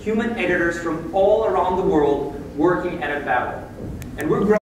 Human editors from all around the world working at Avalo. And we're growing